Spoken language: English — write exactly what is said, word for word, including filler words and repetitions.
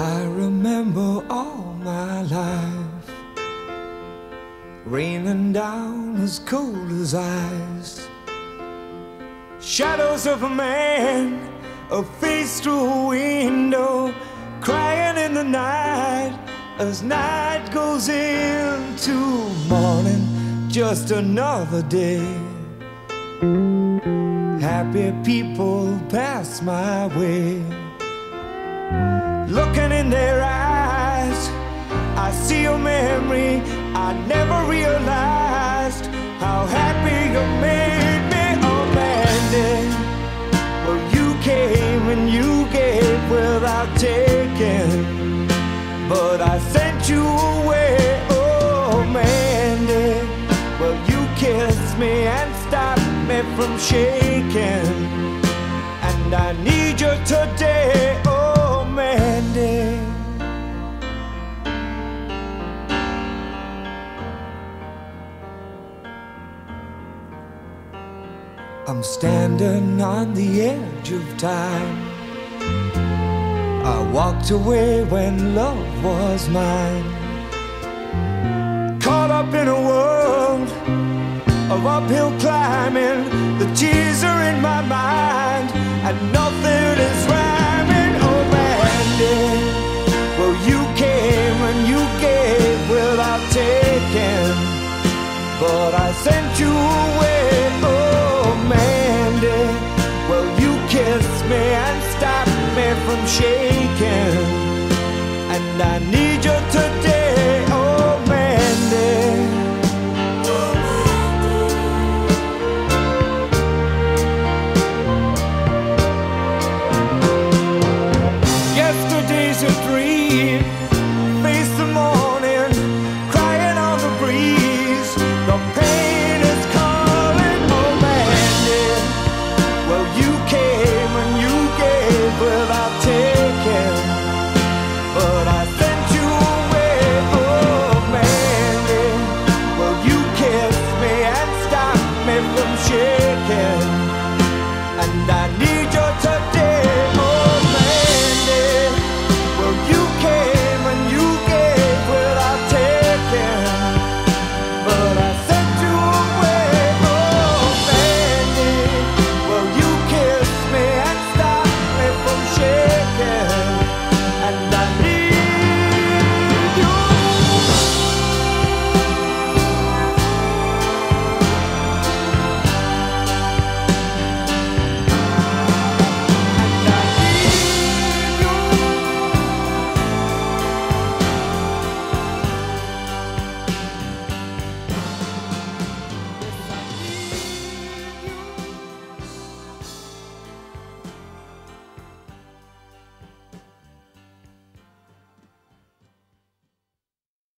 I remember all my life, raining down as cold as ice, shadows of a man, a face through a window, crying in the night as night goes into morning. Just another day. Happy people pass my way. Looking in their eyes, I see a memory I never realized. How happy you made me, oh Mandy. Well, you came and you gave without taking, but I sent you away, oh Mandy. Well, you kissed me and stopped me from shaking, and I need you today, oh Mandy. I'm standing on the edge of time. I walked away when love was mine, caught up in a world of uphill climbing. The tears are in my mind and nothing is rhyming. Oh, well, you came and you gave without taking, but I sent you away.